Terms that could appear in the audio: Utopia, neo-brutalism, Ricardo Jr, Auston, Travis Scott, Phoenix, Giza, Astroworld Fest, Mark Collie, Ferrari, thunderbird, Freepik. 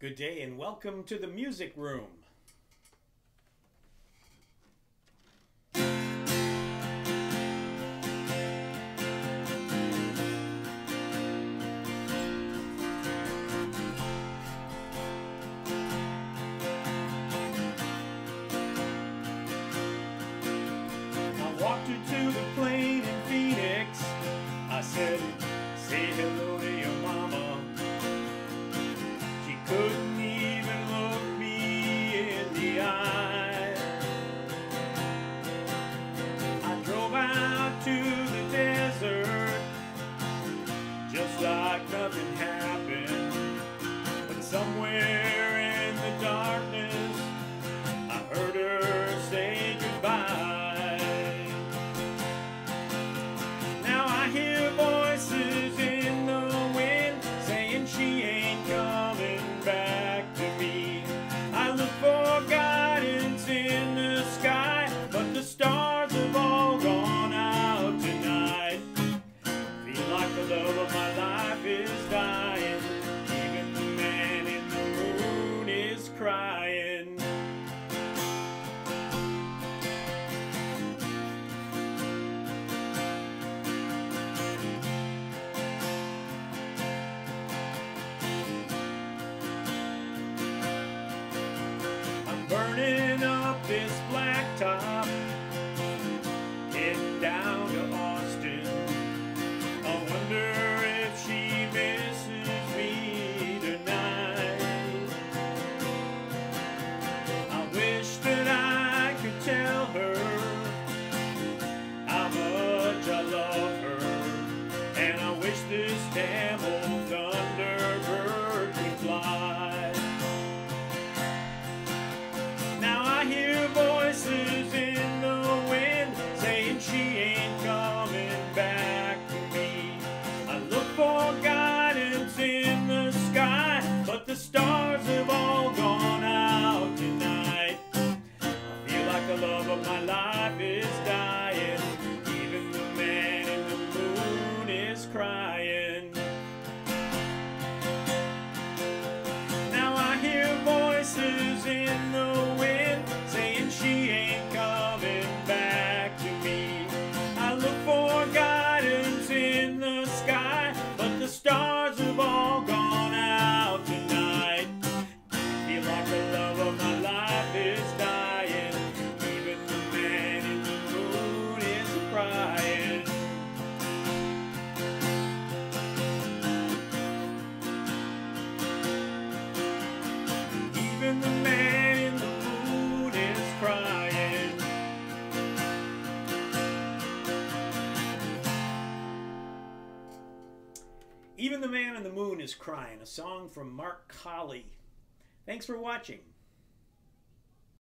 Good day and welcome to the music room. I walked her to the plane in Phoenix. I said, say hello to your mama. She couldn't even look me in the eye. I drove out to the desert, just like nothing happened. But somewhere in the darkness, I heard her say goodbye. Now I hear voices in the wind saying she ain't coming back to me. I look for guidance in the sky, but the stars have all gone out tonight. Feel like the love of my life is dying. Even the man in the moon is crying. Burning up this blacktop, heading down to Austin. I wonder if she misses me tonight. I wish that I could tell her how much I love her, and I wish this damn old Thunderbird could fly. Voices in the wind saying she ain't coming back to me. I look for guidance in the sky, but the stars have all gone out tonight. I feel like the love of my life is dying. Even the man in the moon is crying. Now I hear voices in the wind. She ain't coming back to me. I look for guidance in the sky, but the stars have all gone out tonight. Feel like the love of my life is dying. Even the man in the moon is crying. Even the man crying. Even the Man in the Moon is Crying, a song from Mark Collie. Thanks for watching.